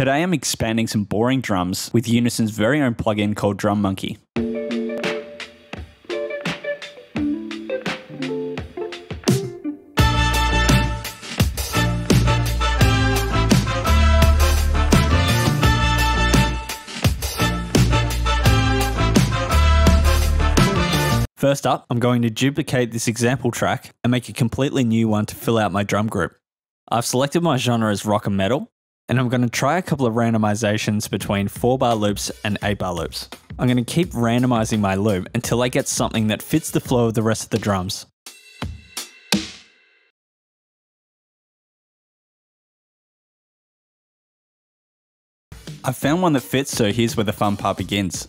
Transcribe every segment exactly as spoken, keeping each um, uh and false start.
Today I'm expanding some boring drums with Unison's very own plugin called Drum Monkey. First up, I'm going to duplicate this example track and make a completely new one to fill out my drum group. I've selected my genre as rock and metal, and I'm going to try a couple of randomizations between four bar loops and eight bar loops. I'm going to keep randomizing my loop until I get something that fits the flow of the rest of the drums. I've found one that fits, so here's where the fun part begins.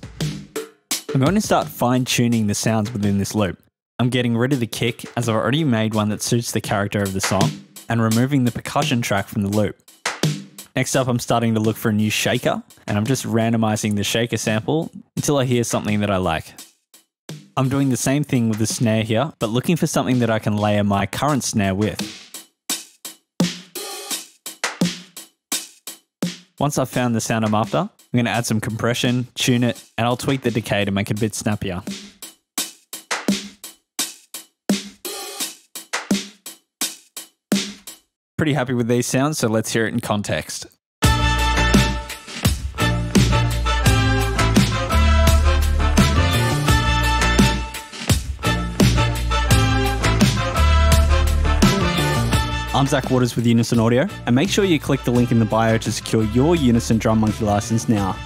I'm going to start fine-tuning the sounds within this loop. I'm getting rid of the kick, as I've already made one that suits the character of the song, and removing the percussion track from the loop. Next up, I'm starting to look for a new shaker, and I'm just randomizing the shaker sample until I hear something that I like. I'm doing the same thing with the snare here, but looking for something that I can layer my current snare with. Once I've found the sound I'm after, I'm going to add some compression, tune it, and I'll tweak the decay to make it a bit snappier. Pretty happy with these sounds, so let's hear it in context. I'm Zach Waters with Unison Audio, and make sure you click the link in the bio to secure your Unison Drum Monkey license now.